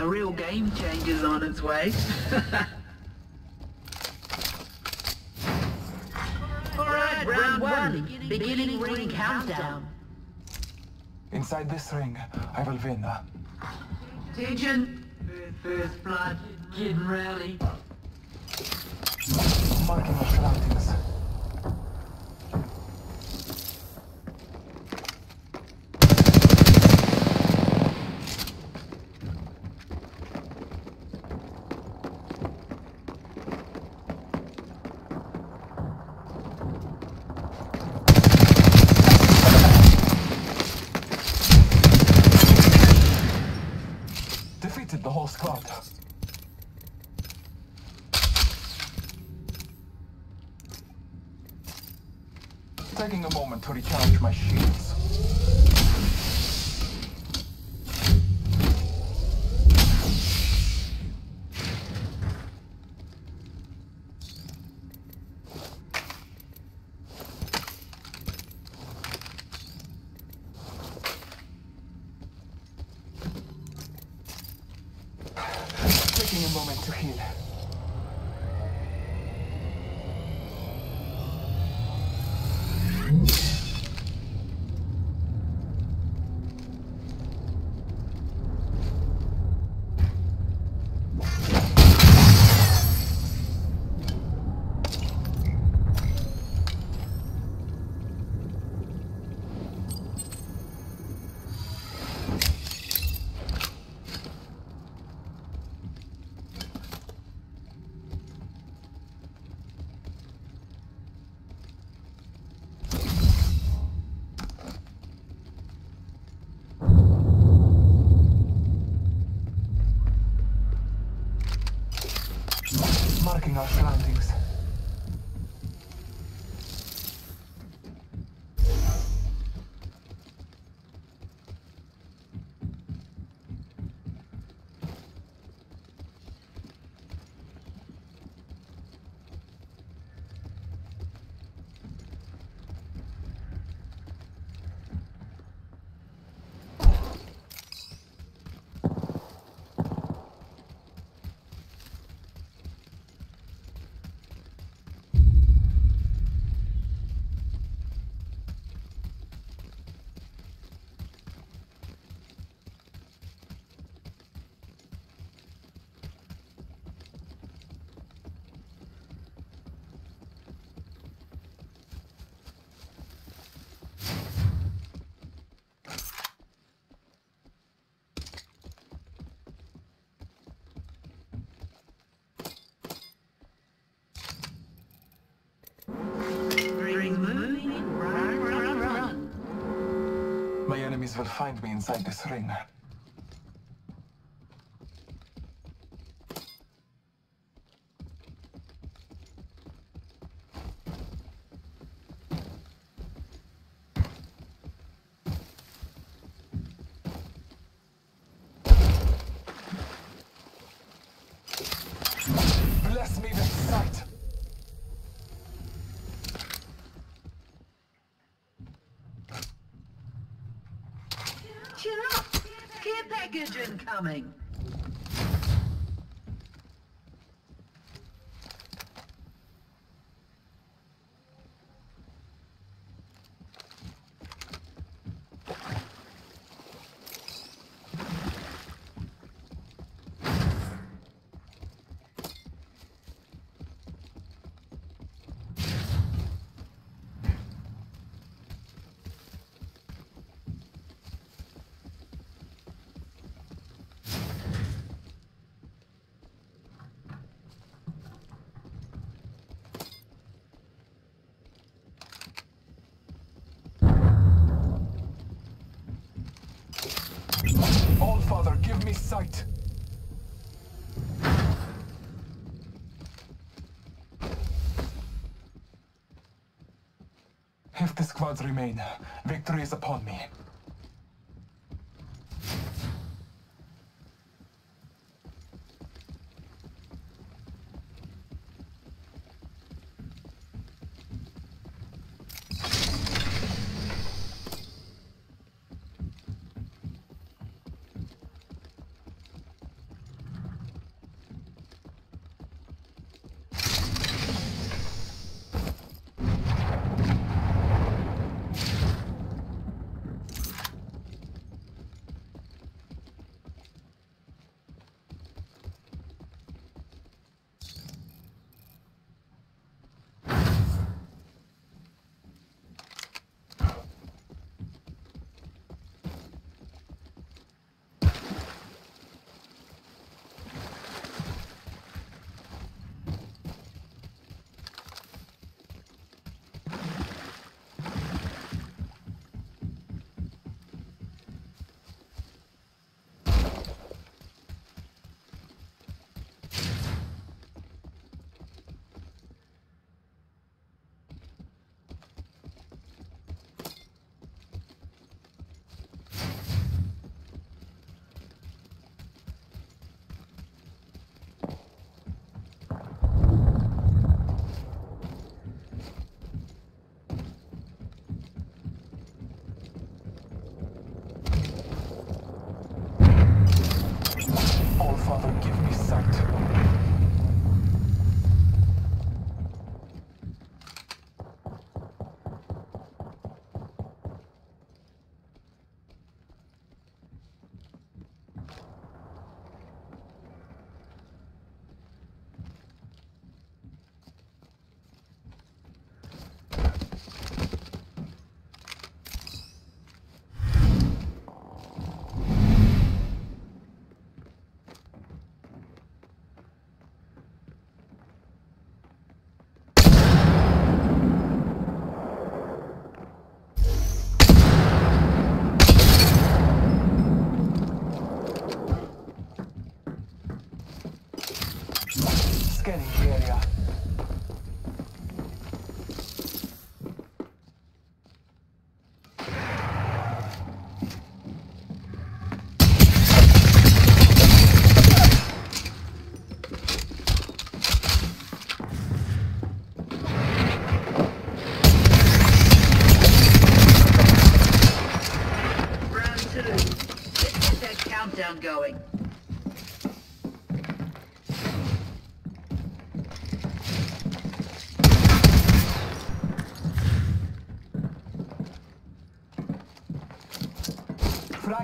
A real game changer's on its way. Alright, round one. Beginning ring countdown. Inside this ring, I will win. Attention. First blood. Getting rally. Marking of plantings. Defeated the whole squad. Taking a moment to recharge my shields. Taking a moment to heal. Marking our surroundings. My enemies will find me inside this ring. Bless me with sight! Cheer up! Care package incoming! Father, give me sight! If the squads remain, victory is upon me.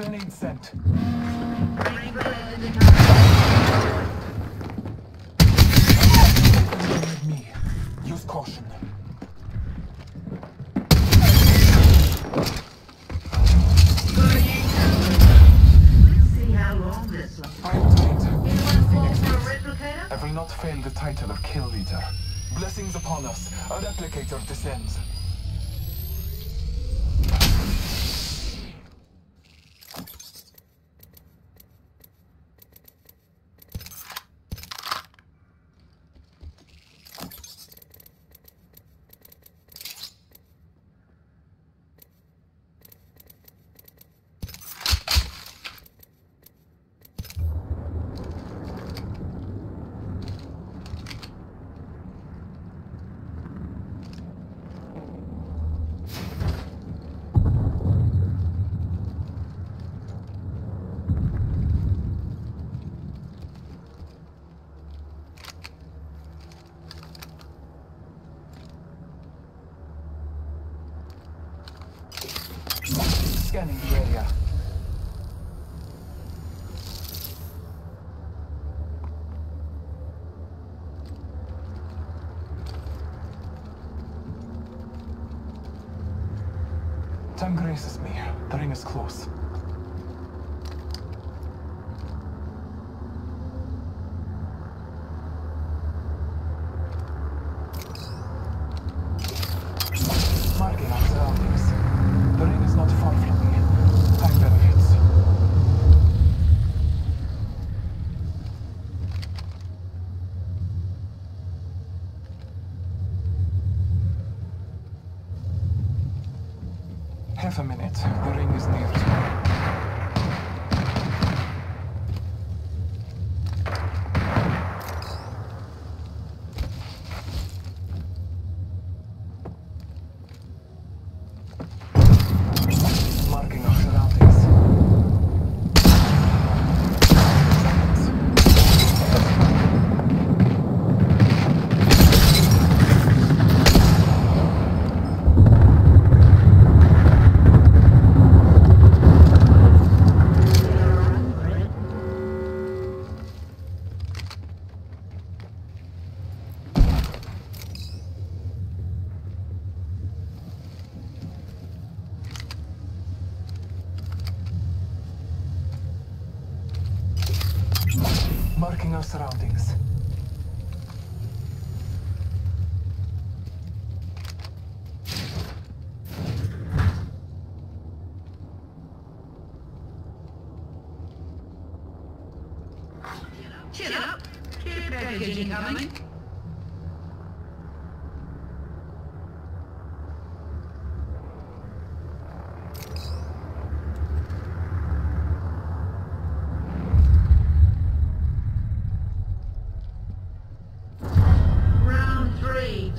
Incoming sent. With me. Use caution. See how long this lasts. Have we not failed the title of Kill Leader? Blessings upon us. A replicator descends. Scanning the area. Time graces me. The ring is close. Marking our surroundings. The ring is not far from me. Time benefits. Half a minute. The ring is near to me. Marking our surroundings. Cheer up! Keep package incoming.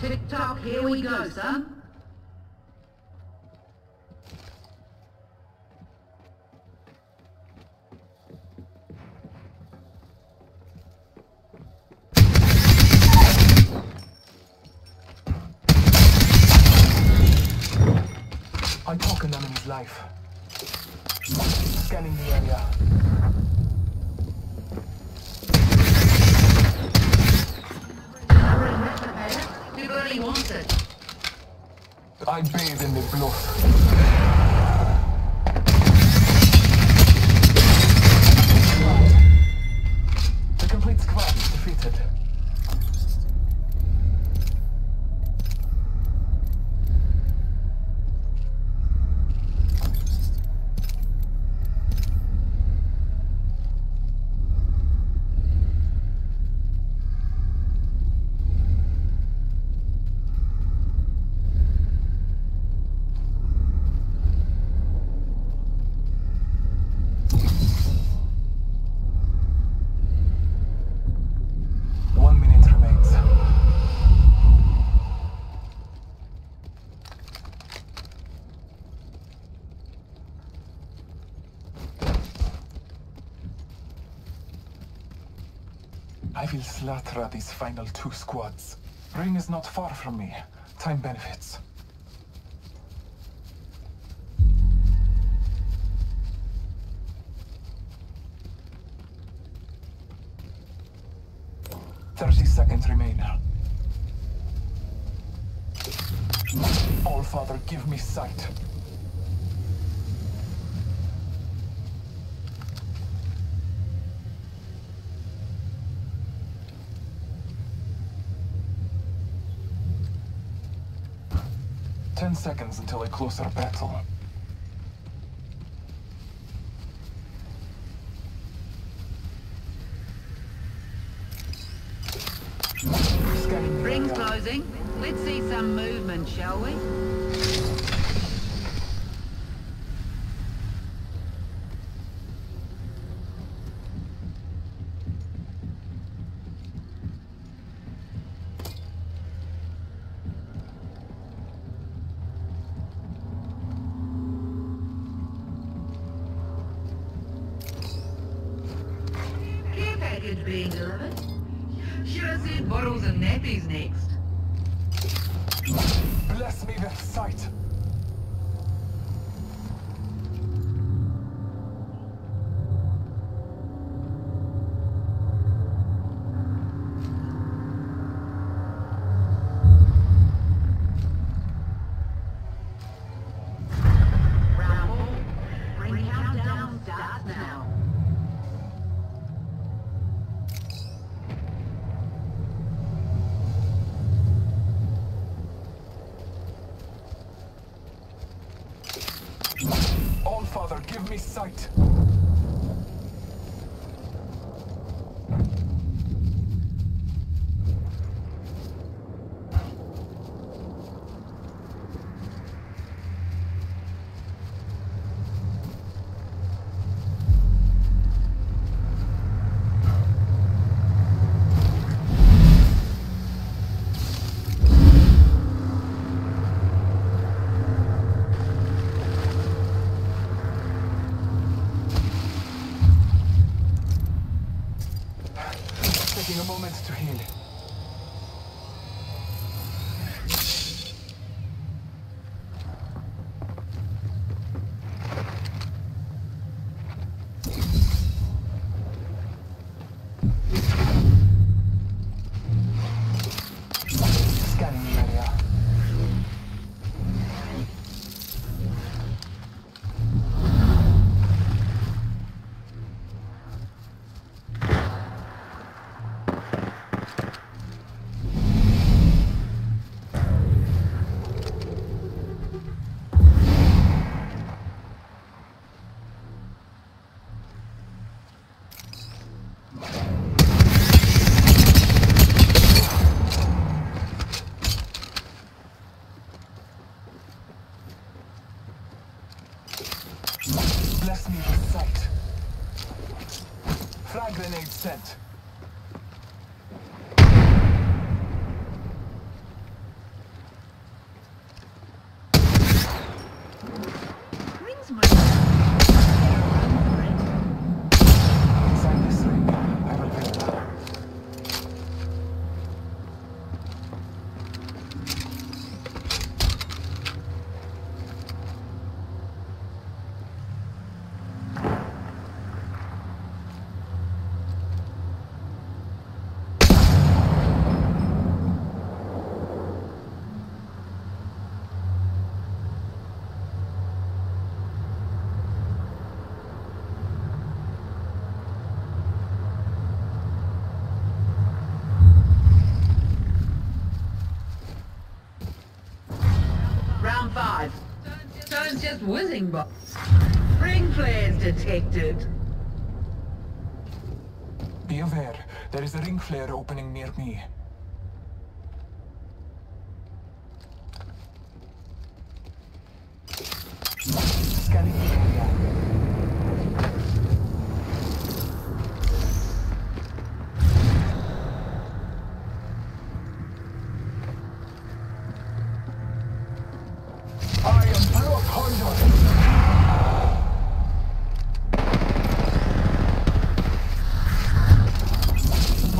Tick-tock, here we go, son. I took an enemy's life. Scanning the area. I bathe in the bluff. I will slaughter these final two squads. Ring is not far from me. Time benefits. 30 seconds remain. Allfather, give me sight. Ten seconds until a closer battle. Ring's closing. Let's see some movement, shall we? Care package being delivered. Should have said bottles and nappies next. Bless me with sight. Allfather, give me sight. Taking a moment to heal. Scanning the area. Bless me with sight. Frag grenade sent. Rings my inside this ring, I will be Five. Stone's just whizzing by. Ring flares detected. Be aware, there is a ring flare opening near me. Scanning the area.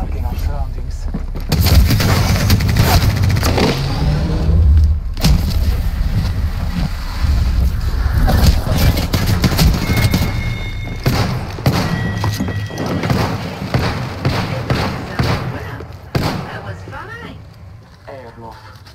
Marking our surroundings. I have lost.